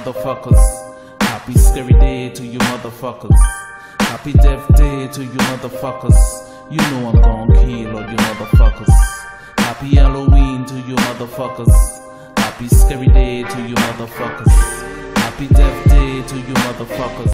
motherfuckers. Happy scary day to you motherfuckers. Happy death day to you motherfuckers. You know I'm gonna kill all you motherfuckers. Happy Halloween to you motherfuckers. Happy scary day to you motherfuckers. Happy death day to you motherfuckers.